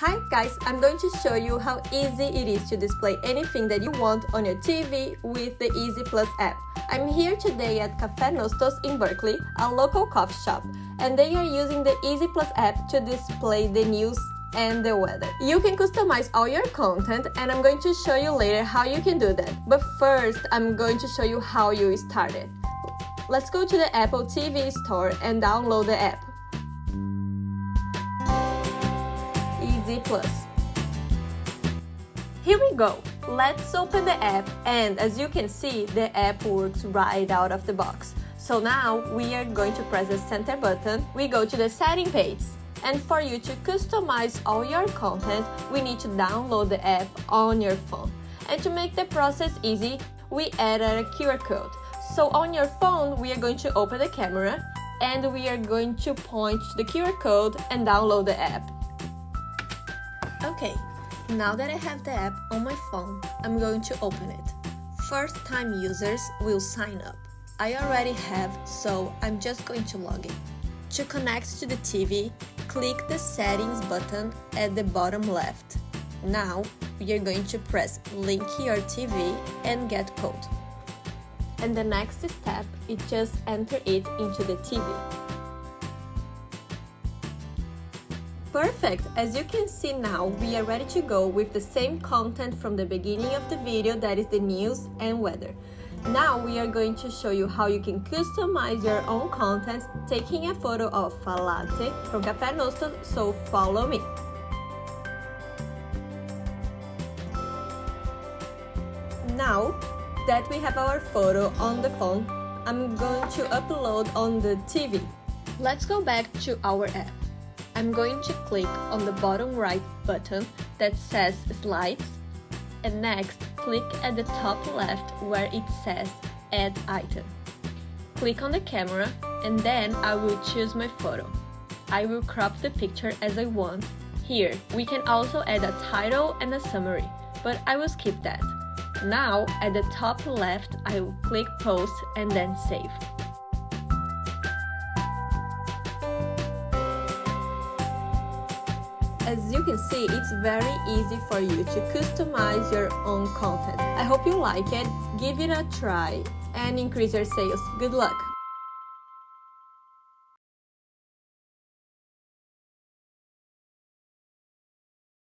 Hi guys, I'm going to show you how easy it is to display anything that you want on your TV with the EZ Plus app. I'm here today at Café Nostos in Berkeley, a local coffee shop, and they are using the EZ Plus app to display the news and the weather. You can customize all your content, and I'm going to show you later how you can do that. But first, I'm going to show you how you start it. Let's go to the Apple TV store and download the app. EZ Plus. Here we go. Let's open the app, and as you can see, the app works right out of the box. So now we are going to press the center button. We go to the setting page, and for you to customize all your content, we need to download the app on your phone. And to make the process easy, we added a QR code. So on your phone, we are going to open the camera, and we are going to point to the QR code and download the app. Okay, now that I have the app on my phone, I'm going to open it. First-time users will sign up. I already have, so I'm just going to log in. To connect to the TV, click the settings button at the bottom left. Now, we are going to press link your TV and get code. And the next step is just enter it into the TV. Perfect! As you can see now, we are ready to go with the same content from the beginning of the video, that is the news and weather. Now we are going to show you how you can customize your own content, taking a photo of a latte from Café Nostos, so follow me. Now that we have our photo on the phone, I'm going to upload on the TV. Let's go back to our app. I'm going to click on the bottom right button that says Slides, and next click at the top left where it says Add Item. Click on the camera, and then I will choose my photo. I will crop the picture as I want. Here we can also add a title and a summary, but I will skip that. Now at the top left I will click Post and then Save. As you can see, it's very easy for you to customize your own content. I hope you like it, give it a try, and increase your sales. Good luck!